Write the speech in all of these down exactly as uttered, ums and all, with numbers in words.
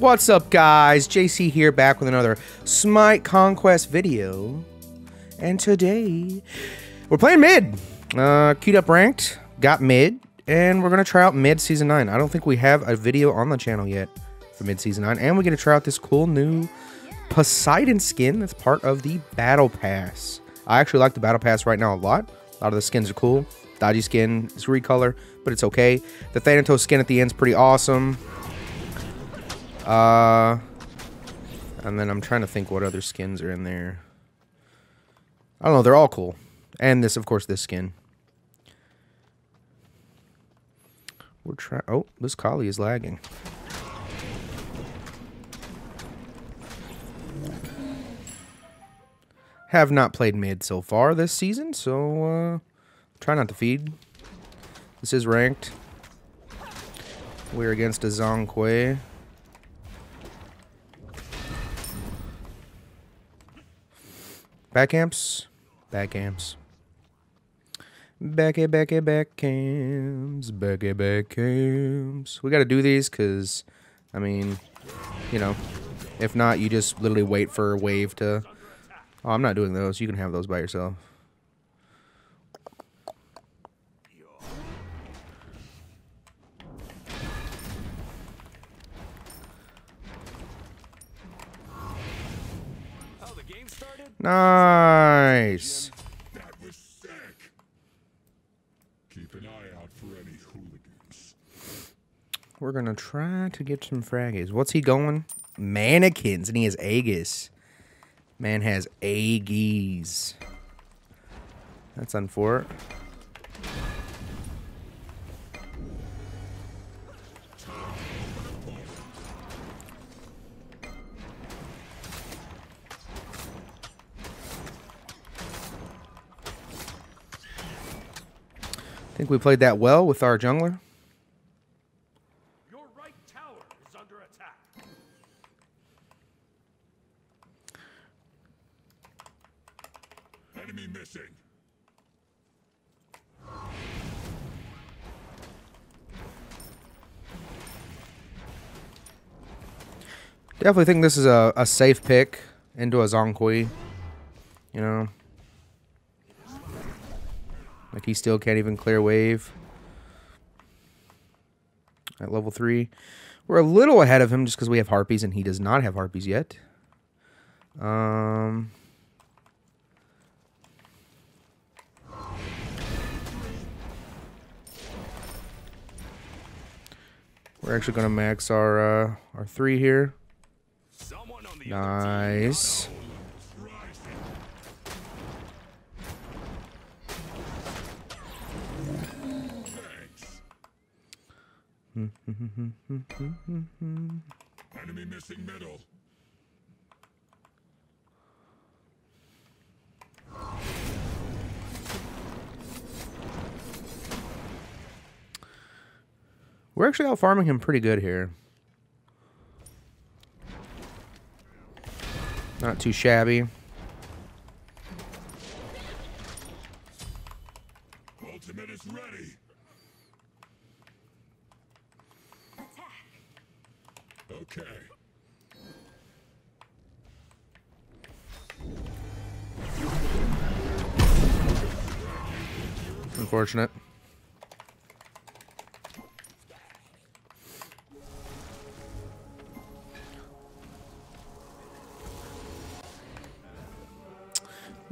What's up, guys? J C here, back with another Smite Conquest video. And today, we're playing mid. Uh, queued up ranked, got mid, and we're gonna try out mid season nine. I don't think we have a video on the channel yet for mid season nine, and we're gonna try out this cool new Poseidon skin that's part of the Battle Pass. I actually like the Battle Pass right now a lot. A lot of the skins are cool. Dodgy skin is recolor, but it's okay. The Thanatos skin at the end's pretty awesome. Uh, and then I'm trying to think what other skins are in there. I don't know, they're all cool. And this, of course, this skin. We're trying. Oh, this Kali is lagging. Have not played mid so far this season, so uh, try not to feed. This is ranked. We're against a Zhong Kui. Back amps, back amps, backy, backy, back amps, backy, back amps. We gotta do these because, I mean, you know, if not, you just literally wait for a wave to. Oh, I'm not doing those. You can have those by yourself. Nice. That was sick. Keep an eye out for any hooligans. We're gonna try to get some fraggies. What's he going? Mannequins, and he has aegis. Man has aegis. That's unfortunate. I think we played that well with our jungler. Your right tower is under attack. Enemy missing. Definitely think this is a, a safe pick into a Zhong Kui. You know. Like, he still can't even clear wave. At level three. We're a little ahead of him just because we have harpies, and he does not have harpies yet. Um... We're actually going to max our, uh, our three here. Nice. Enemy missing middle. We're actually out farming him pretty good here. Not too shabby. Ultimate is ready. Okay. Unfortunate.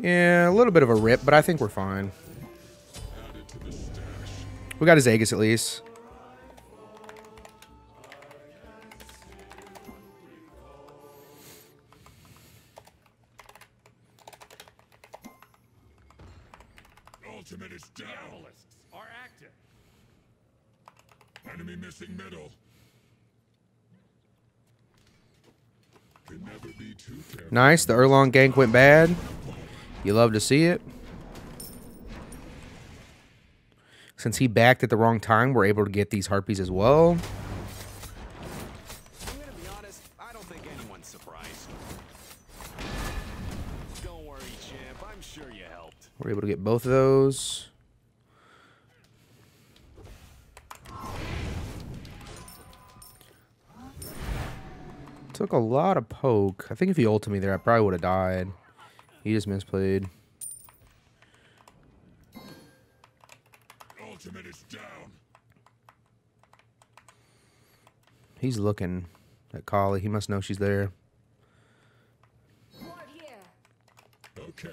Yeah, a little bit of a rip, but I think we're fine. We got his Aegis at least. Nice, the Erlang gank went bad. You love to see it. Since he backed at the wrong time, we're able to get these harpies as well. I'm gonna be honest, I don't think anyone's surprised. Don't worry, champ, I'm sure you helped. We're able to get both of those. Took a lot of poke. I think if he ulted me there, I probably would have died. He just misplayed. Ultimate is down. He's looking at Kali. He must know she's there. Okay.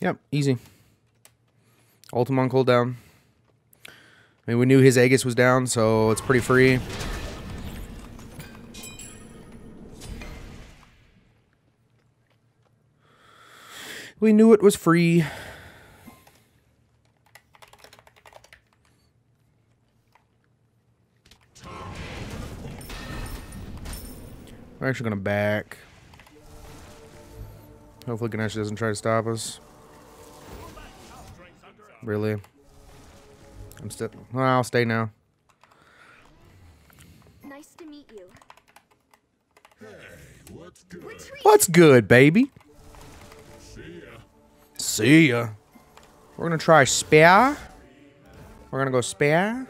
Yep, easy. Ult him on cooldown. I mean, we knew his Aegis was down, so it's pretty free. We knew it was free. We're actually going to back. Hopefully Ganesha doesn't try to stop us. Really? I'm still. Well, I'll stay now. Nice to meet you. Hey, what's good? What's good, baby? See ya. See ya. We're gonna try spear. We're gonna go spear.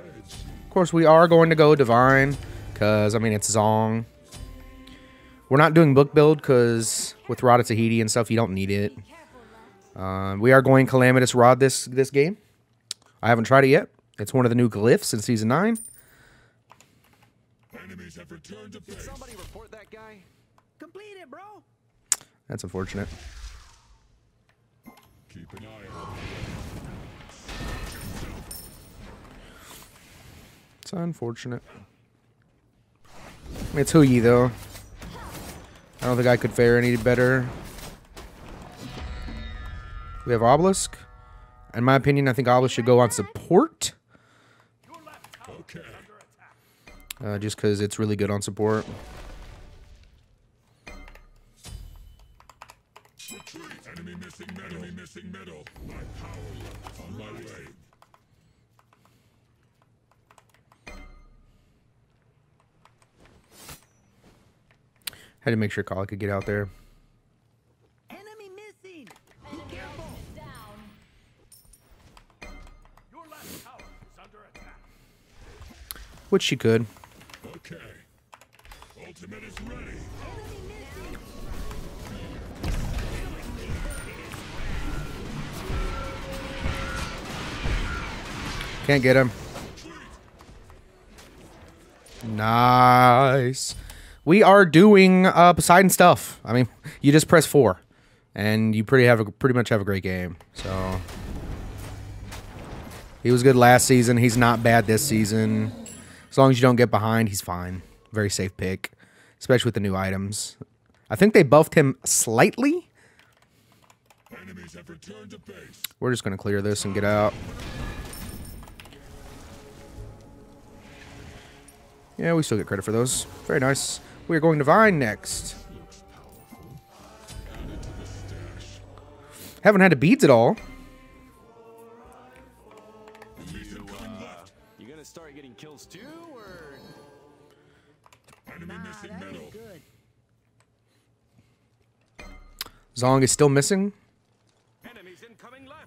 Of course, we are going to go divine, cause I mean it's Zhong. We're not doing book build, cause with Rod of Tahiti and stuff, you don't need it. Um, we are going Calamitous Rod this this game. I haven't tried it yet. It's one of the new glyphs in season nine. Enemies have returned to base. Did somebody report that guy? Complete it, bro. That's unfortunate. Keep an eye on it. It's unfortunate. It's Huyi though. I don't think I could fare any better. We have Obelisk. In my opinion, I think Obelisk should go on support. Okay. Uh, just because it's really good on support. Enemy missing metal. Enemy missing metal. My power on my way. Had to make sure Kali could get out there. Which she could. Okay. Ultimate is ready. Can't get him. Nice. We are doing uh, Poseidon stuff. I mean, you just press four, and you pretty have a, pretty much have a great game. So he was good last season. He's not bad this season. As long as you don't get behind, he's fine. Very safe pick, especially with the new items. I think they buffed him slightly. Enemies have returned to base. We're just going to clear this and get out. Yeah, we still get credit for those. Very nice. We're going divine next. Haven't had the beads at all. Kills two or enemy missing metal. Zhong is still missing. Enemies incoming left.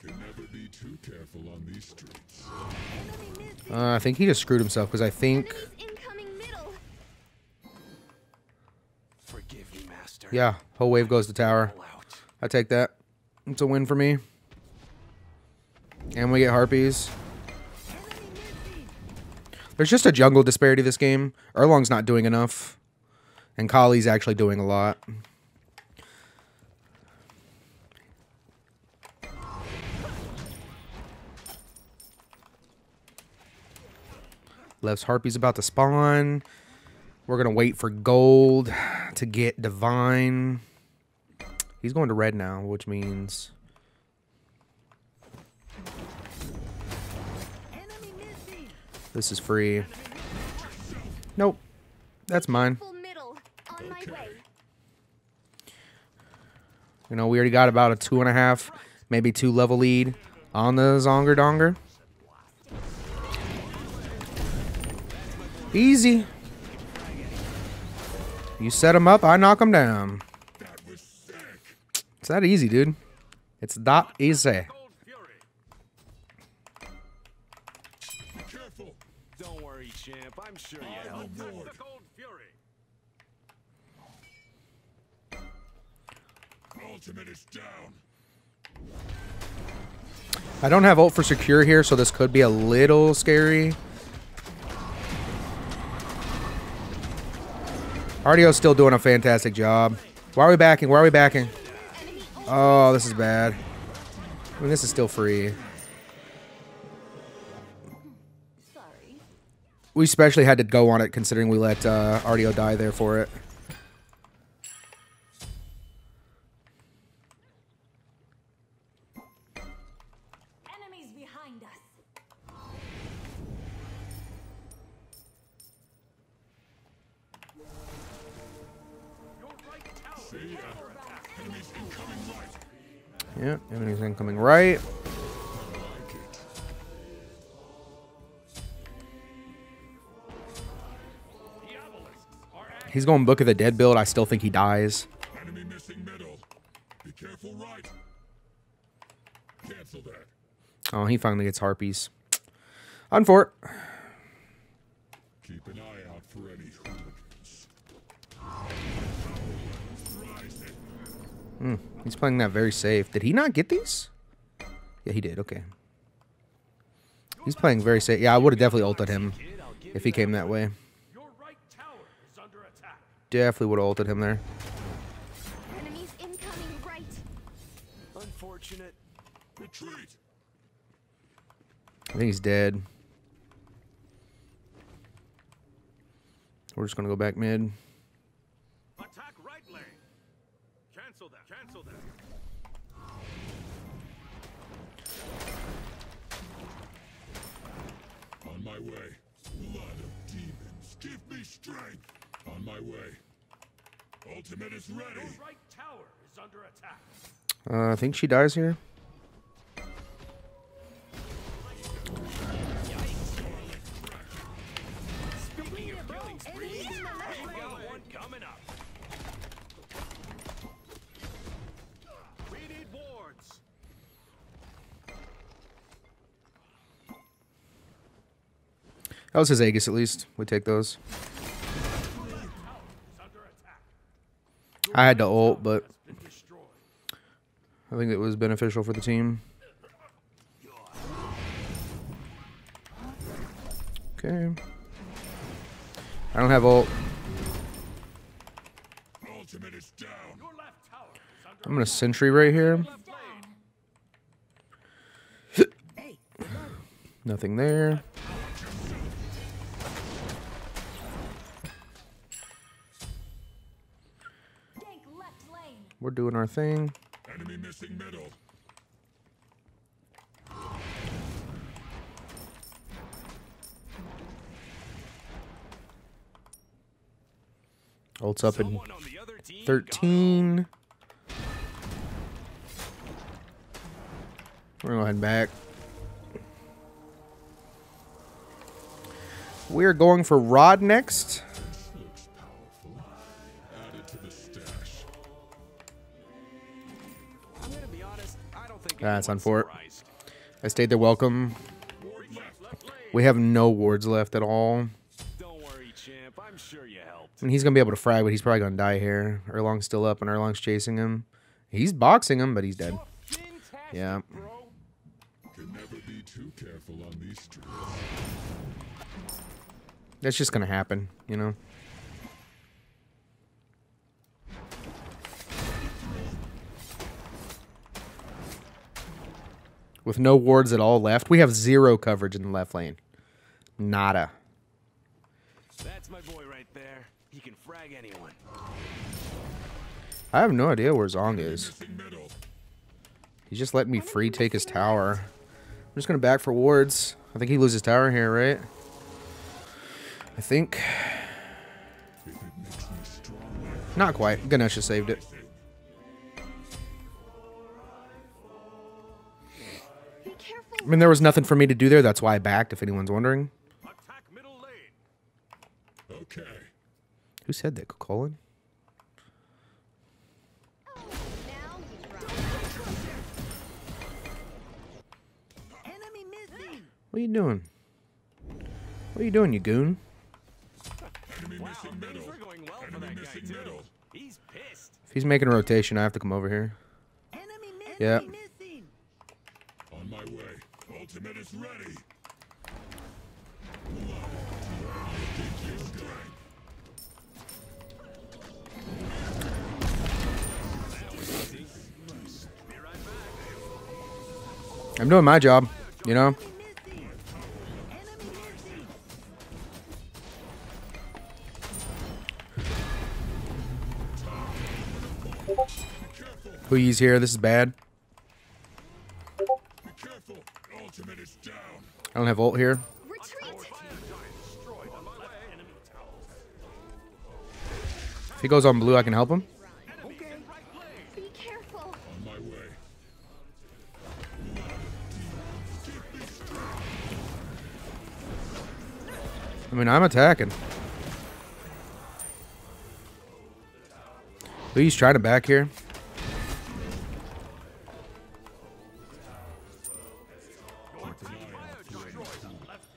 Can never be too careful on these streets. Uh, I think he just screwed himself because I think. Forgive me, master. Yeah, whole wave goes to tower. I take that. It's a win for me. And we get harpies. There's just a jungle disparity this game. Erlang's not doing enough. And Kali's actually doing a lot. Left's Harpy's about to spawn. We're going to wait for gold to get divine. He's going to red now, which means... This is free. Nope. That's mine. Okay. You know, we already got about a two and a half, maybe two level lead on the Zonger Donger. Easy. You set him up, I knock him down. That was sick. It's that easy, dude. It's that easy. Careful. Don't worry, champ. I'm sure you helped. Ultimate is down. I don't have ult for secure here, so this could be a little scary. R D O's still doing a fantastic job. Why are we backing? Why are we backing? Oh, this is bad. I mean, this is still free. Sorry. We especially had to go on it considering we let uh, R D O die there for it. Yeah, enemies incoming right. He's going Book of the Dead build. I still think he dies. Enemy missing middle. Be careful right. Cancel that. Oh, he finally gets harpies. Unfort. Keep an eye out for any hooligans. Hmm. He's playing that very safe. Did he not get these? Yeah, he did. Okay. He's playing very safe. Yeah, I would have definitely ulted him if he came that way. Definitely would have ulted him there. Enemies incoming right. Unfortunate. Retreat. I think he's dead. We're just gonna go back mid. Cancel that. On my way. Blood of demons. Give me strength. On my way. Ultimate is ready. Your right tower is under attack. Uh, I think she dies here. That was his Aegis, at least. We take those. I had to ult, but I think it was beneficial for the team. Okay. I don't have ult. I'm going to sentry right here. Nothing there. We're doing our thing. Enemy missing middle. Ult's up in thirteen. We're going to head back. We're going for Rod next. That's on for it. I stayed there. Welcome. We have no wards left at all. Don't worry, champ. I'm sure you helped. And he's gonna be able to frag, but he's probably gonna die here. Erlang's still up, and Erlang's chasing him. He's boxing him, but he's dead. Yeah. Can never be too careful on these streets. That's just gonna happen, you know. With no wards at all left. We have zero coverage in the left lane. Nada. That's my boy right there. He can frag anyone. I have no idea where Zhong is. He just let me free take his tower. I'm just going to back for wards. I think he loses tower here, right? I think. Not quite. Ganesha saved it. I mean, there was nothing for me to do there. That's why I backed, if anyone's wondering. Attack middle lane. Okay. Who said that? Colin? What are you doing? What are you doing, you goon? Wow, things are going well for that guy too. He's pissed. If he's making a rotation, I have to come over here. Yeah. On my way. Ultimate is ready. I'm doing my job, you know? Please here, this is bad. I don't have ult here. If he goes on blue, I can help him. I mean, I'm attacking. Please try to back here.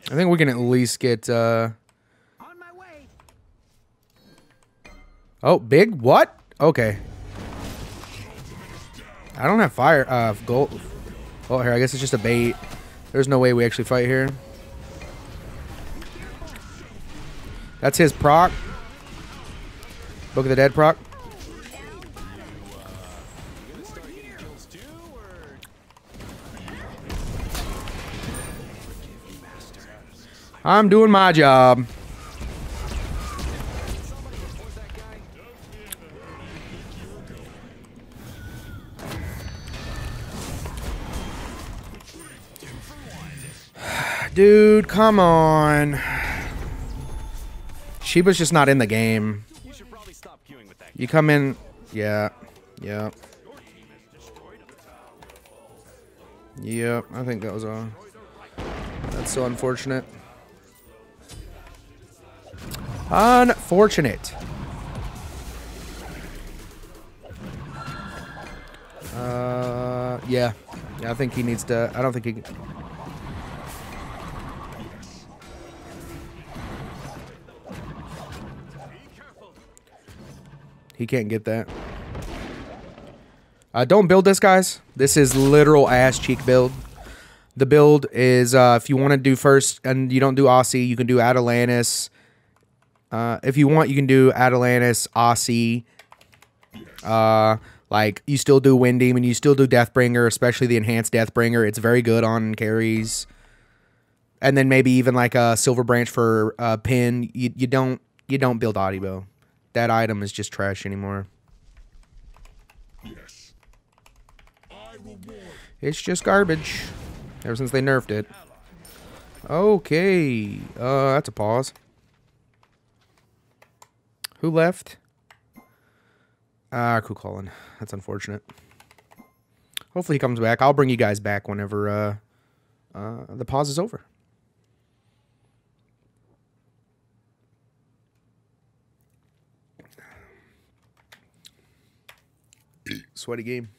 I think we can at least get, uh... oh, big? What? Okay. I don't have fire, uh, gold. Oh, here, I guess it's just a bait. There's no way we actually fight here. That's his proc. Book of the Dead proc. I'm doing my job. Dude, come on. Sheba's just not in the game. You should probably stop queuing with that. You come in, yeah, yeah, yeah. I think that was on. That's so unfortunate. Unfortunate. Uh, yeah, yeah. I think he needs to. I don't think he can. He can't get that. Uh, don't build this, guys. This is literal ass cheek build. The build is uh, if you want to do first and you don't do Aussie, you can do Atalantis. Uh, if you want, you can do Atalantis, Aussie. Uh, like, you still do Wind Demon, you still do Deathbringer, especially the enhanced Deathbringer. It's very good on carries. And then maybe even like a Silver Branch for uh, Pin. You, you, don't, you don't build Audibo. That item is just trash anymore. Yes. I it's just garbage. Ever since they nerfed it. Okay. Uh, that's a pause. Who left? Ah, uh, Kukulin. That's unfortunate. Hopefully he comes back. I'll bring you guys back whenever uh, uh, the pause is over. Sweaty game.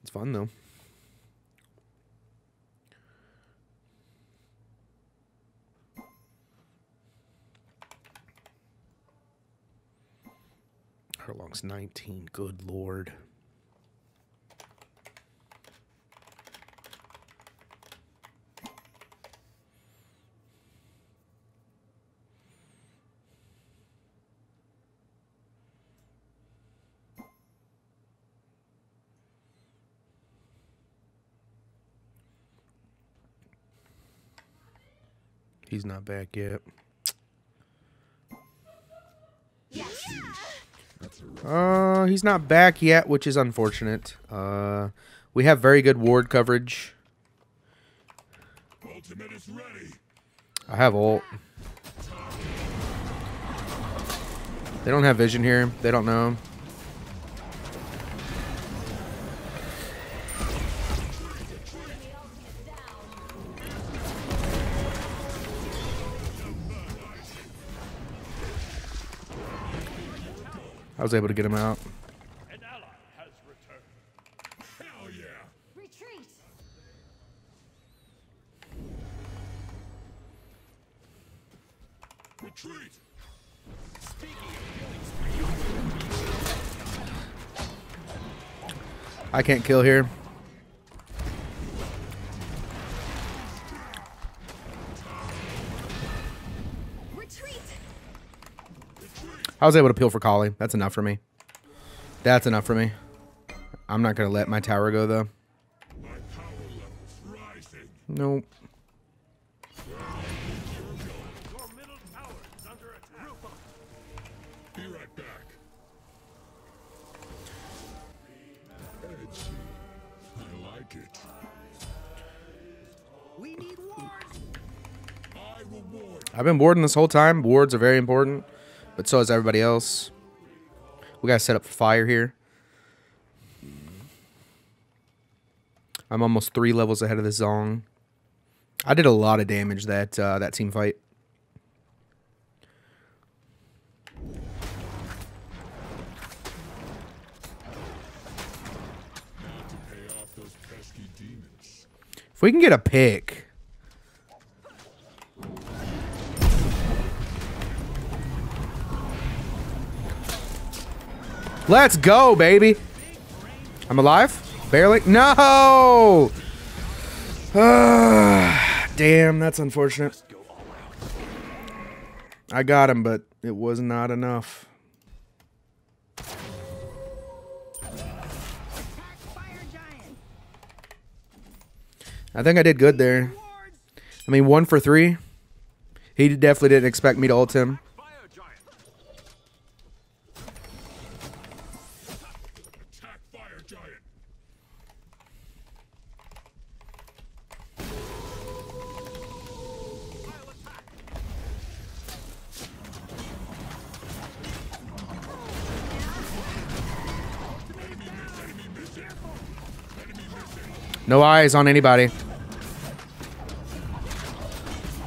It's fun though. Erlang's nineteen. Good lord. He's not back yet. Uh, he's not back yet, which is unfortunate. Uh, we have very good ward coverage. Ultimate is ready. I have ult. They don't have vision here. They don't know. I was able to get him out. An ally has returned. Hell yeah. Retreat. Retreat! I can't kill here. Retreat. I was able to peel for Kali. That's enough for me. That's enough for me. I'm not going to let my tower go, though. Nope. I've been warding this whole time. Wards are very important, but so is everybody else. We gotta set up fire here. I'm almost three levels ahead of the Zhong. I did a lot of damage that uh, that team fight. If we can get a pick. Let's go, baby. I'm alive? Barely? No! Uh, damn, that's unfortunate. I got him, but it was not enough. I think I did good there. I mean, one for three. He definitely didn't expect me to ult him. No eyes on anybody.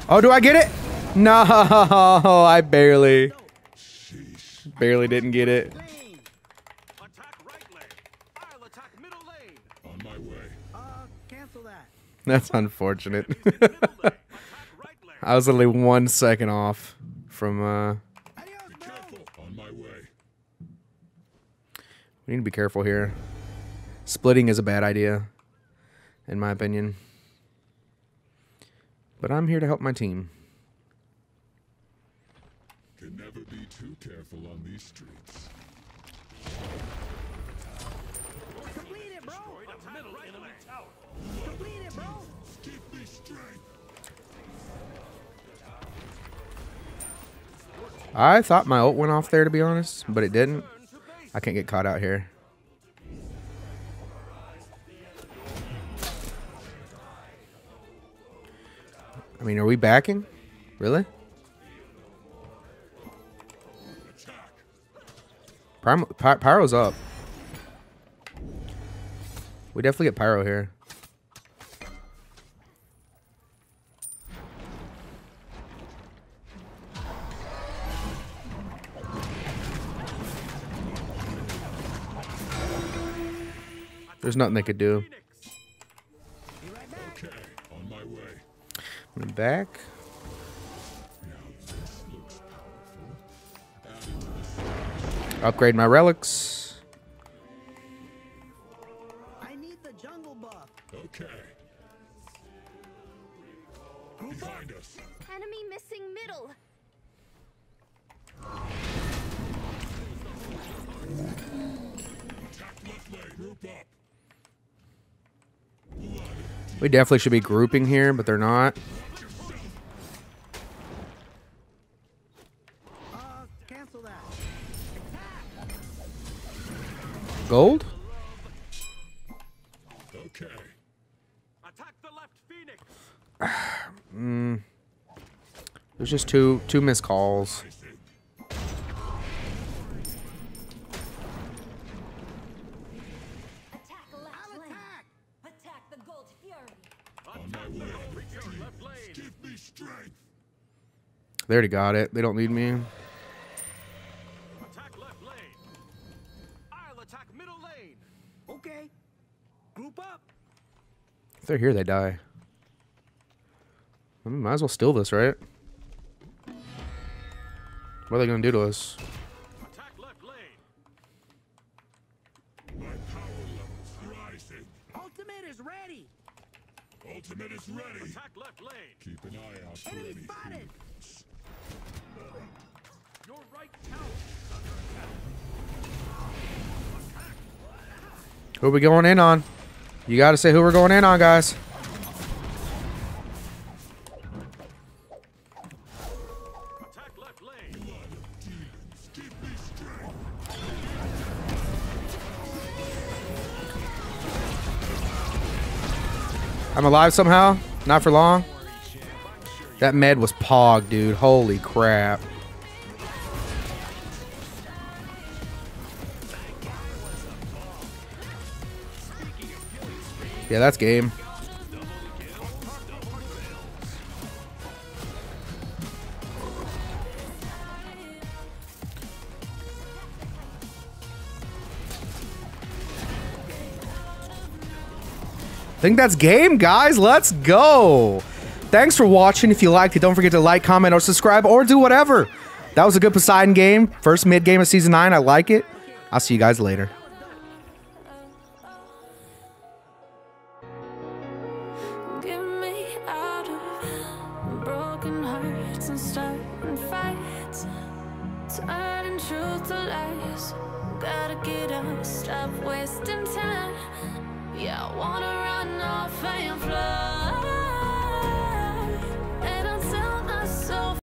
Oh, do I get it? No, I barely. Barely didn't get it. That's unfortunate. I was literally one second off from... Uh... We need to be careful here. Splitting is a bad idea, in my opinion. But I'm here to help my team. Can never be too careful on these streets. Complete it, bro. Complete it, bro. Give me strength. I thought my ult went off there, to be honest, but it didn't. I can't get caught out here. I mean, are we backing? Really? Pyro, Py Pyro's up. We definitely get Pyro here. There's nothing they could do. Back. Upgrade my relics. I need the jungle buff. Okay. Behind us. Enemy missing middle. We definitely should be grouping here, but they're not. Gold? Okay. Attack the left Phoenix. mm. There's just two two missed calls. Attack left lane. Attack the gold fury. Give me strength. They already got it. They don't need me. If they're here, they die. I might as well steal this, right? What are they gonna do to us? Ultimate is ready. Attack left lane. Keep an eye out for enemy spotted. Your right tower. Who are we going in on? You got to say who we're going in on, guys. Attack left lane. Give me I'm alive somehow. Not for long. That med was pog, dude. Holy crap. Yeah, that's game. I think that's game, guys. Let's go. Thanks for watching. If you liked it, don't forget to like, comment, or subscribe, or do whatever. That was a good Poseidon game. First mid game of season nine. I like it. I'll see you guys later. Get me out of broken hearts and starting fights. Turning truth to lies. Gotta get up, stop wasting time. Yeah, I wanna run off and fly.